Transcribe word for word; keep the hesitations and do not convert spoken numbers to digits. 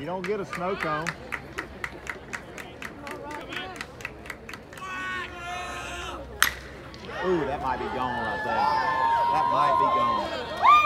You don't get a snow cone. Ooh, that might be gone right there. That might be gone.